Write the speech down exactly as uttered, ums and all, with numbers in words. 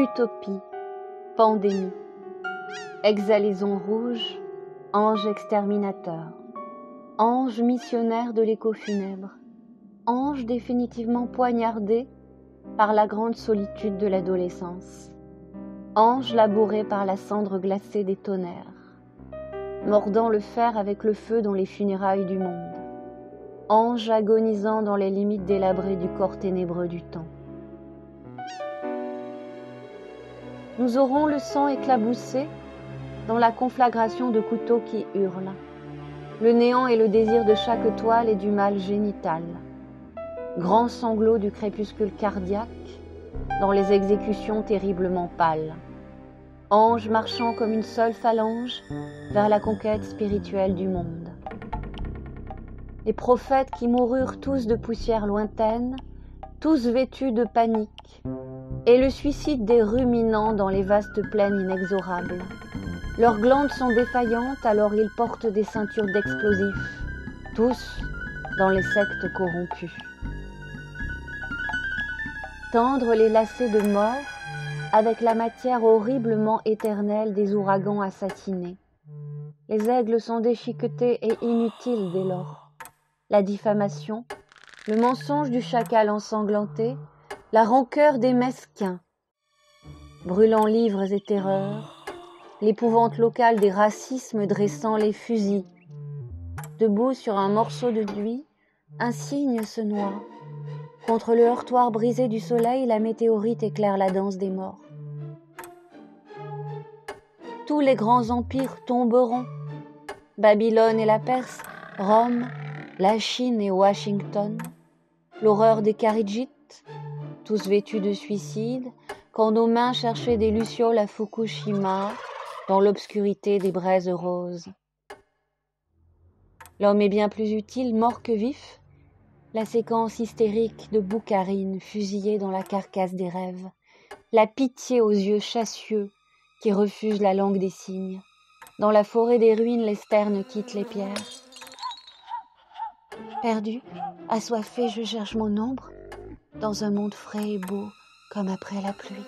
utopie, pandémie, exhalaison rouge, ange exterminateur, ange missionnaire de l'écho funèbre, ange définitivement poignardé par la grande solitude de l'adolescence, ange labouré par la cendre glacée des tonnerres, mordant le fer avec le feu dans les funérailles du monde, ange agonisant dans les limites délabrées du corps ténébreux du temps. Nous aurons le sang éclaboussé dans la conflagration de couteaux qui hurlent, le néant et le désir de chaque toile et du mal génital, grand sanglot du crépuscule cardiaque dans les exécutions terriblement pâles, ange marchant comme une seule phalange vers la conquête spirituelle du monde. Les prophètes qui moururent tous de poussière lointaine, tous vêtus de panique, et le suicide des ruminants dans les vastes plaines inexorables. Leurs glandes sont défaillantes, alors ils portent des ceintures d'explosifs, tous dans les sectes corrompues. Tendre les lacets de mort avec la matière horriblement éternelle des ouragans assatinés. Les aigles sont déchiquetés et inutiles dès lors. La diffamation, le mensonge du chacal ensanglanté, la rancœur des mesquins, brûlant livres et terreurs, l'épouvante locale des racismes dressant les fusils. Debout sur un morceau de buis, un cygne se noie. Contre le heurtoir brisé du soleil, la météorite éclaire la danse des morts. Tous les grands empires tomberont. Babylone et la Perse, Rome, la Chine et Washington. L'horreur des Kharijites, tous vêtus de suicide, quand nos mains cherchaient des lucioles à Fukushima, dans l'obscurité des braises roses. L'homme est bien plus utile, mort que vif, la séquence hystérique de Boukharine fusillée dans la carcasse des rêves, la pitié aux yeux chassieux qui refuse la langue des cygnes. Dans la forêt des ruines, les sternes quittent les pierres. Perdu, assoiffé, je cherche mon ombre, dans un monde frais et beau comme après la pluie.